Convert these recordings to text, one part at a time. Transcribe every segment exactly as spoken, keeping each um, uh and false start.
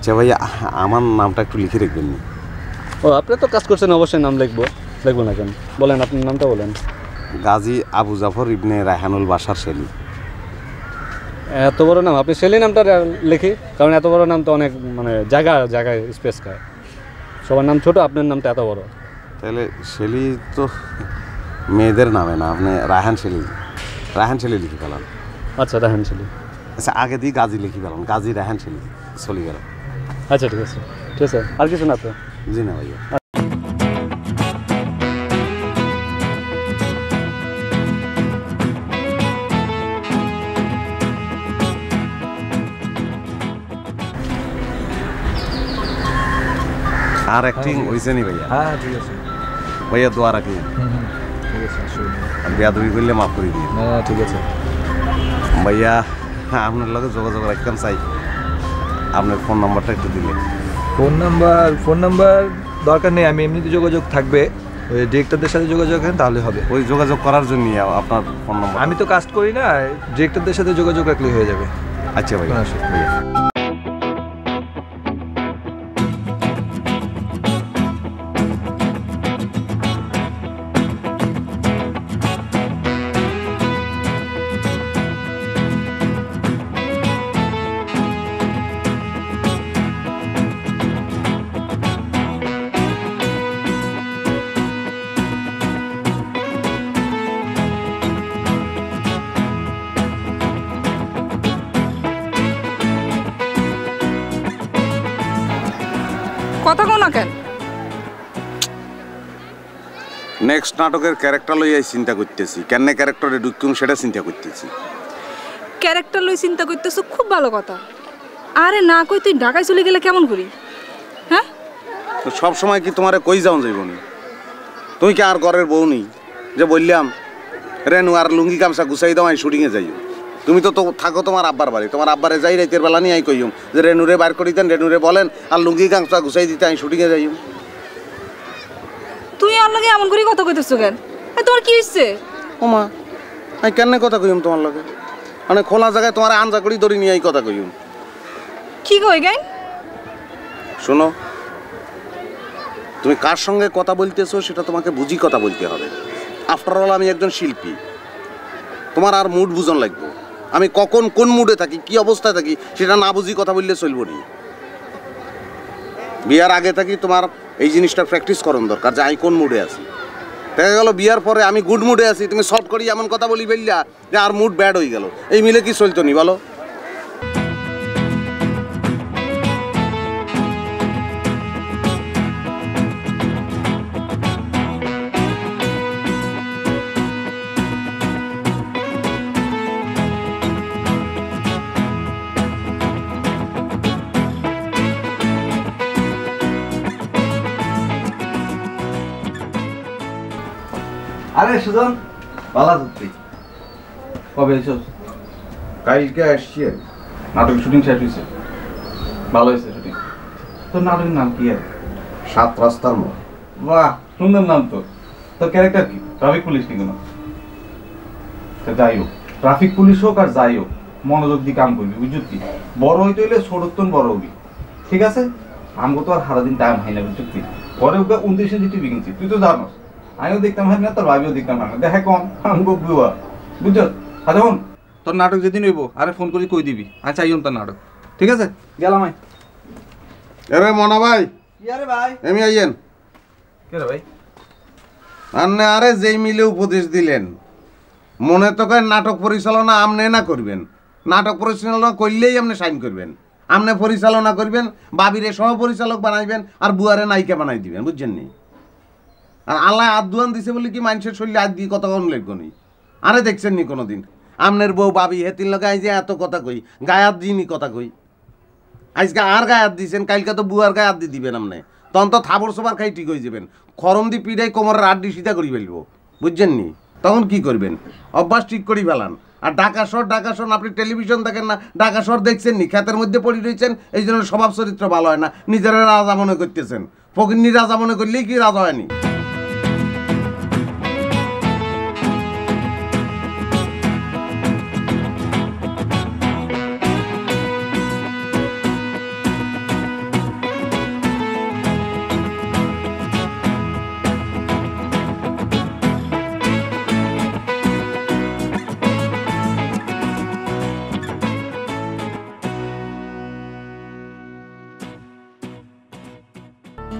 আচ্ছা ভাই আমার নামটা একটু লিখে রাখবেন না। ও আপনি তো কাজ করছেন, অবশ্যই নাম লিখবো, লিখবো না কেন? বলেন, আপনার নামটা বলেন। গাজী আবু জাফর ইবনে রায়হানুল বাশার সেলি। এত বড় নাম, আপনি সেলি নামটা লিখি, কারণ এত বড় নাম তো অনেক মানে জায়গা জায়গায় স্পেস খায়, সবার নাম ছোটো, আপনার নামটা এত বড়। তাহলে সেলি তো মেয়েদের নামে না, আপনি রায়হান সেলি, রায়হান সেলি লিখে গেলাম। আচ্ছা রায়হান সেলি, আচ্ছা আগে দিয়ে গাজী লিখে গেলাম, গাজী রায়হান সেলি চলে গেলাম। আচ্ছা ঠিক আছে, ঠিক আছে আর কিছু না তো? জি না ভাইয়া। আর অ্যাক্টিং হয়েছে নি ভাইয়া? হ্যাঁ ঠিক আছে ভাইয়া, দোয়া রাখি। ঠিক আছে, বেয়াদবি করলে মাফ করে দিই। হ্যাঁ ঠিক আছে ভাইয়া, আপনার লগে যোগাযোগ রাখতাম চাই, আপনার ফোন নাম্বারটা একটু দিলে। Phone number? ফোন নাম্বার দরকার নেই, আমি এমনিতে যোগাযোগ থাকবে, ওই ডিরেক্টরদের সাথে যোগাযোগ করেন তাহলে হবে। ওই যোগাযোগ করার জন্যই আপনার ফোন নাম্বার। আমি তো কাজ করি না, ডিরেক্টরদের সাথে যোগাযোগ রাখলেই হয়ে যাবে। আচ্ছা ভাই ভাইয়া। কথা কোন কেন? নেক্সট নাটকের ক্যারেক্টার লইয়াই চিন্তা করতেছি, কেন ক্যারেক্টারে ঢুকতুম সেটা চিন্তা করতেছি। ক্যারেক্টার লই চিন্তা করতেছো, খুব ভালো কথা। আরে না কই তুই ঢাকায় চলে গেলে কেমন করি? হ্যাঁ তো সব সময় কি তোমারে কই যাও যাইব না? তুই কি আর ঘরের বউ নেই যে বললাম রেনু আর লুঙ্গি গামছা গুছাই দাও আমি শুটিংয়ে যাই? তুমি তো থাকো তোমার আব্বার বাড়ি, তোমার আব্বারে যাই রাতের বেলা নিয়ে আমি কইম যে রেনুরে বার করে দেন, রেনুরে বলেন আর লুঙ্গি গামছা ঘুষাই দিতে আমি শুটিংয়ে যাই। তুই আর লগে এমন করে কথা কইতেছ কেন? তোর কি হইছে? ওমা আমি কেন কথা কইম তোমার লগে? মানে খোলা জায়গায় তোমার আঞ্জা করি দড়ি নিয়ে আমি কথা কইম। কি কই গাই? শোনো, তুমি কার সঙ্গে কথা বলতেছো সেটা তোমাকে বুঝি কথা বলতে হবে। আফটার অল আমি একজন শিল্পী, তোমার আর মুড বুঝন লাগবে। আমি কখন কোন মুডে থাকি, কি অবস্থায় থাকি সেটা না বুঝি কথা বললে চলবো নি। বিয়ার আগে থাকি তোমার এই জিনিসটা প্র্যাকটিস করার দরকার যে আমি কোন মুডে আছি। দেখা গেল বিয়ার পরে আমি গুড মুডে আছি, তুমি শর্ট করি এমন কথা বলি বললা যে আর মুড ব্যাড হয়ে গেল, এই মিলে কি চলতো নি বলো? আরে সুজন ভালো আছো? তুই কবে এসেছিস? কালকে আসছি। নাটক শুটিং শেষ হয়েছে? ভালো হয়েছে শুটিং। তোর নাটকের নাম কি? আর সাত রাস্তার মোড়। বাহ সুন্দর নাম তো। তোর ক্যারেক্টার কি? Traffic police? কি কোনো তো যাই হোক, ট্রাফিক পুলিশ হোক আর যাই হোক মনোযোগ দিয়ে কাম করবি, বুঝলি কি? বড় হইতে হইলে সরত্তন বড় হবি, ঠিক আছে? আমগো তো আর সারাদিন টাইম হয় না, বুঝলি কি? ঘরে ওকে উনত্রিশে জিটি বিকিনছি, তুই তো জানোস। আমিও দেখতাম হয় না, তোর ভাবিও দেখতাম না, দেখা কম আমগো বুয়া, বুঝছো? আর এখন তোর নাটক যেদিন হইব আরে ফোন করে কই দিবি আমি চাইম তোর নাটক, ঠিক আছে? গেলাম আমি। আরে মনা ভাই। কি আরে ভাই? আমি আইয়েন। কে রে ভাই? আন্নে আরে যেই মিলে উপদেশ দিলেন মনে তো কয় নাটক পরিচালনা আমনে না করবেন, নাটক পরিচালনা করলেই আপনি সাইন করবেন, আমনে পরিচালনা করবেন, বাবিরে সহ পরিচালক বানাইবেন আর বুয়ারে নায়িকা বানাই দিবেন, বুঝছেন নি? আর আল্লাহ আদুয়ান দিছে বলে কি মানুষের শরীরে আজ দিয়ে কথা কম লেখব নি? আরে দেখছেন নি কোনো দিন আমনের বউ বাবি হেতির লোক আই যে এত কথা কই গায়াত দিইনি কথা কই? আজকে আর গায়াত দিয়েছেন, কালকে তো বুয়ার গায়াত দিয়ে দিবেন আমনে, তখন তো থাবড় সোবার খাই ঠিক হয়ে যাবেন, খরম দি পিড়াই কোমরের আড্ডি সিধা করে ফেলব, বুঝছেন নি? তখন কি করবেন? অভ্যাস ঠিক করি ফেলান। আর ঢাকা শহর, ঢাকা শহর আপনি টেলিভিশন দেখেন না, ঢাকা শহর দেখছেন নি? খেতের মধ্যে পড়ে রয়েছেন, এই জন্য স্বভাব চরিত্র ভালো হয় না, নিজেরা রাজা মনে করতেছেন। ফকিন্নি রাজা মনে করলেই কি রাজা হয়নি? কিরে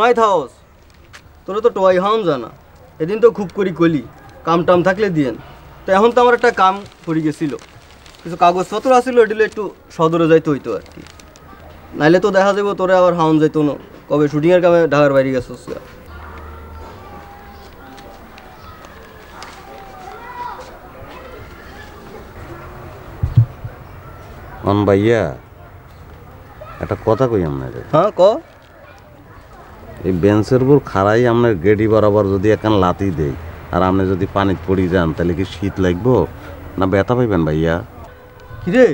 ওই থাউস তোরা তো টয় হাম জানা এদিন তো খুব করি কলি কাম টাম থাকলে দিয়েন তো এখন তো আমার একটা কাম পড়ে গেছিল কিছু কাগজপত্র আছিল এডিলে একটু সদরে যাইতে হইতো আর কি নাইলে তো দেখা যাবে তোরা আবার হাউন যাইতো না কবে শুটিং এর কামে ঢাকার বাইরে গেছস অন ভাইয়া একটা কথা কই আমনে হ্যাঁ ক এই বেঞ্চের উপর খাড়াই আমরা গেডি বরাবর যদি এখন লাতি দেই আর আপনি যদি পানিতে পড়ি যান তাহলে কি শীত লাগবো না ব্যথা পাইবেন ভাইয়া কি রে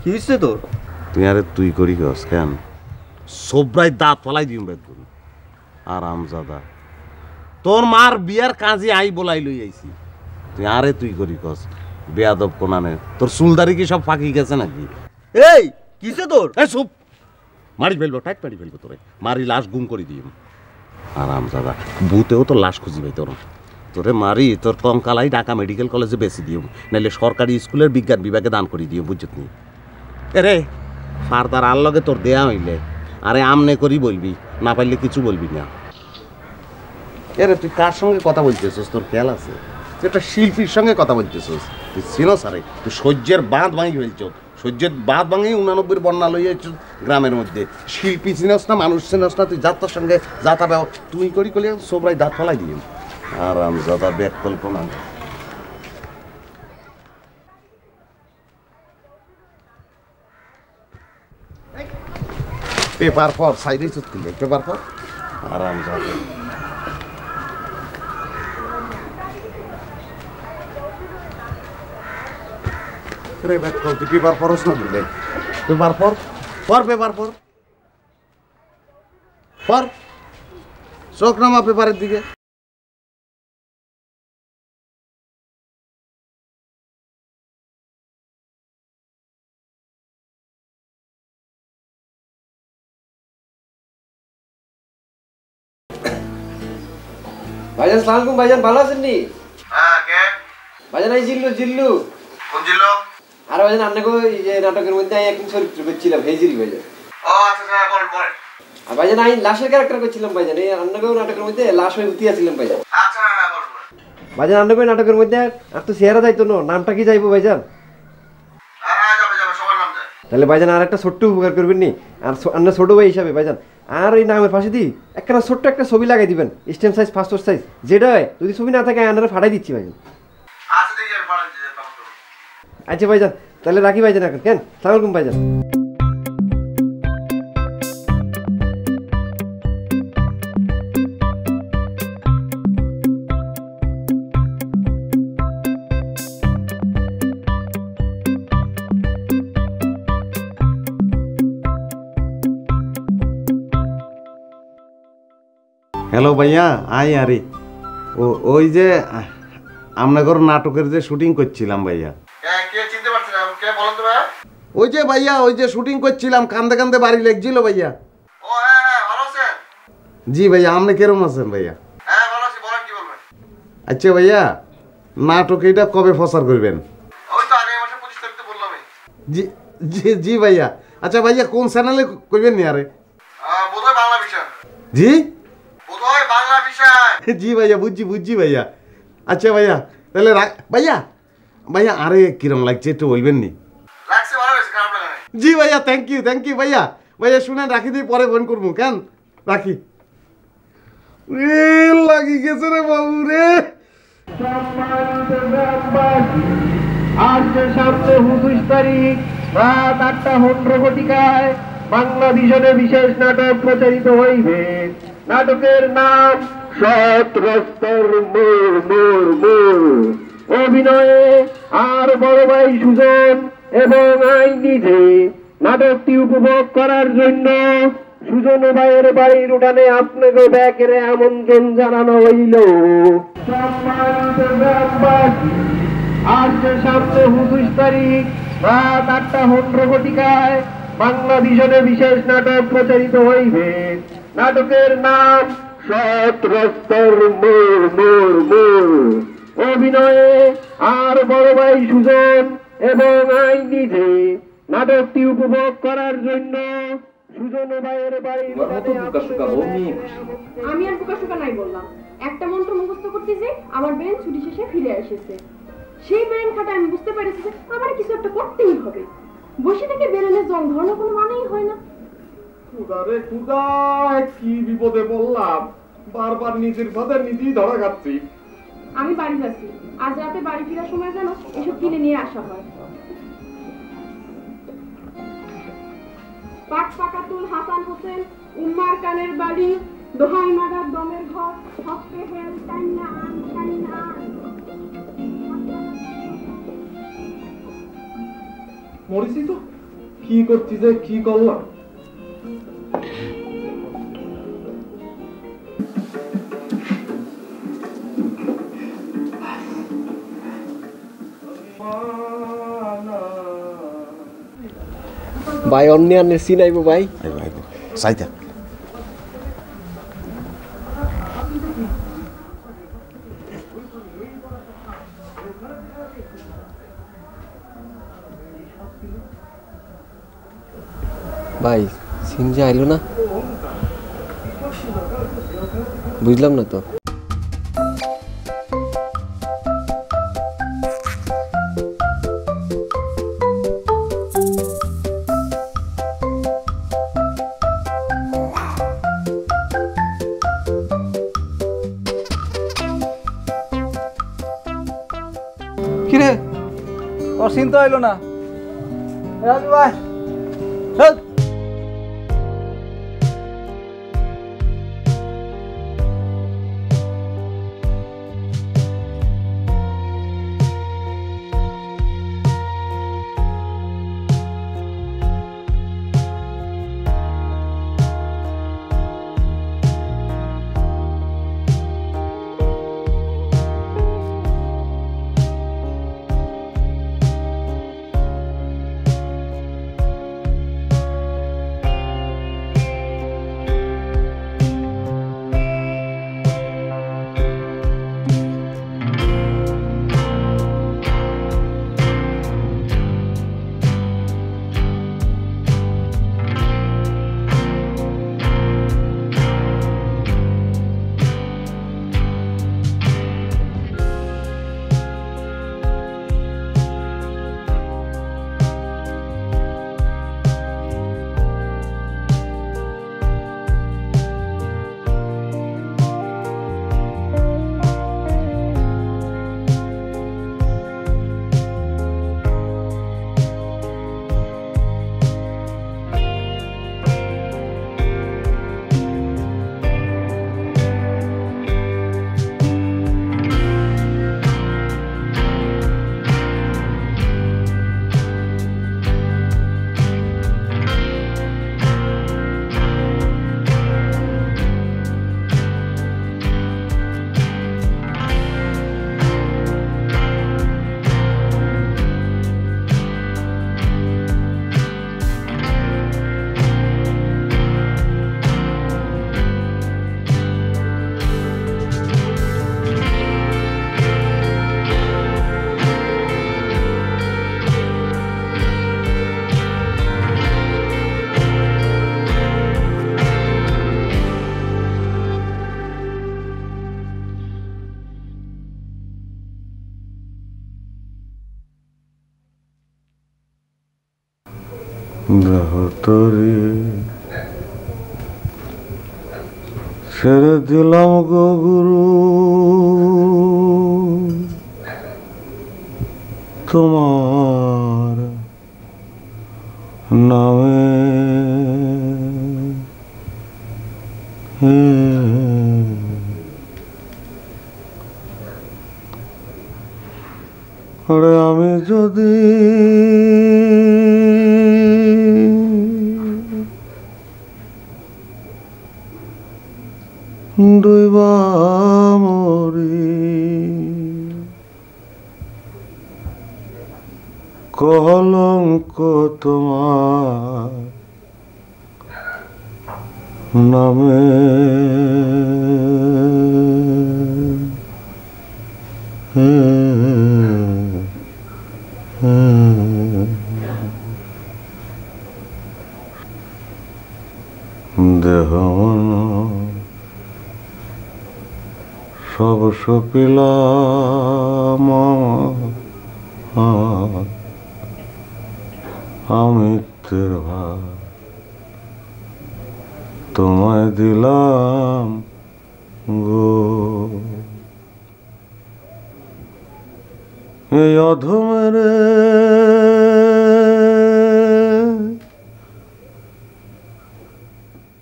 কি হইছে তোর তুই আরে তুই করি কস কেন সবরাই দাঁত ফলাই দিম বেদ আর আমজাদা তোর মার বিয়ার কাজে আই বলাই লই আইছি তুই আরে তুই করি কস বেয়াদব কোনানে তোর চুলদারি কি সব ফাঁকি গেছে নাকি এই কিছে তোর এ চুপ মারি ফেলবো টাইট মারি ফেলবো তোরে মারি লাশ গুম করে দিই আরাম দাদা ভূতেও তো লাশ খুঁজি ভাই তোর তোরে মারি তোর কঙ্কালাই ঢাকা মেডিকেল কলেজে বেশি দিও নাহলে সরকারি স্কুলের বিজ্ঞান বিভাগে দান করে দিও বুঝত নি এরে ফারদার আর লগে তোর দেয়া হইলে আরে আমনে করি বলবি না পারলে কিছু বলবি না এরে তুই কার সঙ্গে কথা বলতেছিস তোর খেয়াল আছে তুই একটা শিল্পীর সঙ্গে কথা বলতেছিস তুই চিনো সারে তুই সহ্যের বাঁধ ভাঙি ফেলছ সূর্যের বাদ ভাঙে উনানব্বইয়ের বন্যা লইয়া গ্রামের মধ্যে শিল্পী চিনস না মানুষ চিনস না তুই যাত্রার সঙ্গে যাতা ব্যব তুই করি করলে সবাই দাঁত ফলাই দিই আরাম যাতা ব্যাগ কল্পনা পেপার পর সাইডে চুটকিলে পেপার পর আরাম যাতা রে ব্যাট কর তুই পেপার পড়স না দিলে পেপার পর পর পেপার পর পর চোখ নামা পেপারের দিকে ভাইজান আসসালামু আলাইকুম ভাইজান ভালো আছেন নি হ্যাঁ কে ভাইজান এই জিল্লু জিল্লু কোন জিল্লু আর ভাইজান আপনাকে ওই যে নাটকের মধ্যে আমি একদিন চরিত্র করছিলাম হেজিরি ভাইজান ও আচ্ছা স্যার বল বল আর ভাইজান আমি লাশের ক্যারেক্টার করছিলাম ভাইজান এই আপনাকেও নাটকের মধ্যে লাশ হয়ে উঠিয়েছিলাম ভাইজান আচ্ছা না বল বল ভাইজান আপনাকে নাটকের মধ্যে আর তো চেহারা যাইতো না নামটা কি যাইবো ভাইজান হ্যাঁ হ্যাঁ যাবে যাবে সবার নাম যায় তাহলে ভাইজান আর একটা ছোট্ট উপকার করবেন নি আর অন্য ছোট ভাই হিসাবে ভাইজান আর ওই নামের পাশে দি একটা ছোট্ট একটা ছবি লাগাই দিবেন স্ট্যাম্প সাইজ পাসপোর্ট সাইজ যেটা হয় যদি ছবি না থাকে আনারে ফাটাই দিচ্ছি ভাইজান আচ্ছা ঠিক আছে ফাটাই দিচ্ছি আচ্ছা ভাইজান তাহলে রাখি ভাইজান এখন কেন আসসালামু আলাইকুম ভাইজান হ্যালো ভাইয়া আই আরে ও ওই যে আমনগর নাটকের যে শুটিং করছিলাম ভাইয়া ওই যে ভাইয়া ওই যে শুটিং করছিলাম কান্দে কান্দে বাড়ি লাগছিল ভাইয়া ও হ্যাঁ হ্যাঁ ভালো আছেন জি ভাইয়া আপনি কেমন আছেন ভাইয়া হ্যাঁ ভালো আছি বলেন কি বলবেন আচ্ছা ভাইয়া নাটক এটা কবে প্রচার করবেন ওই তো আগামী মাসে পঁচিশ তারিখে বললাম জি জি জি ভাইয়া আচ্ছা ভাইয়া কোন চ্যানেলে করবেন নি আরে বোধহয় বাংলা ভিশন জি বোধহয় বাংলা ভিশন জি ভাইয়া বুঝছি বুঝছি ভাইয়া আচ্ছা ভাইয়া তাহলে ভাইয়া ভাইয়া আরে কিরম লাগছে একটু বলবেন নি জি ভাইয়া থ্যাংক ইউ থ্যাংক ইউ ভাইয়া ভাইয়া শুনে রাখি দিয়ে পরে ফোন করবো কেন রাখি লাগি গেছে রে বাবু রে আজকে সপ্তাহে উনত্রিশ তারিখ রাত আটটা পনেরো ঘটিকায় বাংলা ভিশনে বিশেষ নাটক প্রচারিত হইবে নাটকের নাম সৎ রাস্তার মোর মোর মোর অভিনয়ে আর বড় ভাই সুজন এবং আই নিজে নাটকটি উপভোগ করার জন্য সুজন ভাইয়ের বাড়ির উঠানে আপনাকে ব্যাকেরে আমন্ত্রণ জানানো হইল আজকে সপ্তাহে উনত্রিশ তারিখ রাত আটটা পনেরো ঘটিকায় বাংলা ভিশনে বিশেষ নাটক প্রচারিত হইবে। নাটকের নাম শতরস্তর মোর মোর মোর। অভিনয়ে আর বড় ভাই সুজন এবং আই নিজে। নাটকটি উপভোগ করার জন্য সুজন ভাইয়ের বাড়ি। আমি আর বুকা শুকা নাই বললাম, একটা মন্ত্র মুখস্থ করতে যে আমার ব্রেন ছুটি শেষে ফিরে এসেছে। সেই ব্রেন খাটা আমি বুঝতে পারছি যে আমার কিছু একটা করতেই হবে। বসে থেকে বেরোলে জং ধরানো কোনো মানেই হয় না। খুদারে খুদা, কি বিপদে বললাম, বারবার নিজের সাথে নিজেই ধরা খাচ্ছি। আমি বাড়ি যাচ্ছি, আজ রাতে বাড়ি ফেরার সময় যেন এসব কিনে নিয়ে আসা হয়। পাক পাকাতুল হাসান হোসেন উম্মার কানের বাড়ি দোহাই মাদার দমের ঘর হস্তে হেল টাইনা আন টাইনা। মরিছি তো, কি করছি যে কি করলাম। ভাই অন্য আনে সিন আইব ভাই সাইতা। ভাই সিন যে আইলো না, বুঝলাম না তো। কিরে ওর সিন তো আইলো না। রাজু ভাই চল। তরে ছেড়ে দিলাম গো গুরু তোমার নামে, আরে আমি যদি দুইবা মরি কলঙ্ক তোমার। নামে দেহ মন সব সপিলাম আমিত্বের ভাব তোমায় দিলাম গো। এই অধমের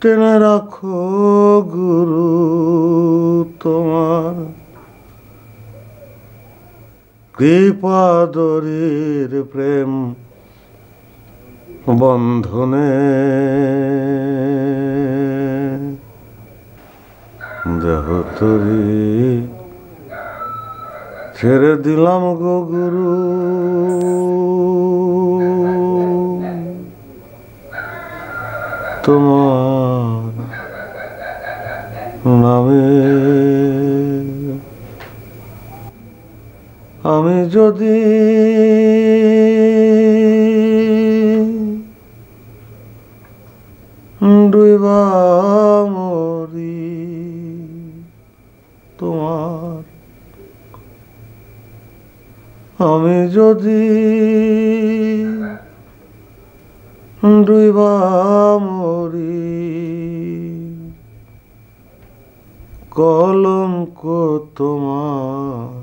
টেনে রাখো গুরু তোমার কৃপা দরির প্রেম বন্ধনে। দেহ তরি ছেড়ে দিলাম গো গুরু, তোমার নামে আমি যদি ডুইবা মরি তোমার, আমি যদি ডুইবা মরি কলঙ্ক তোমার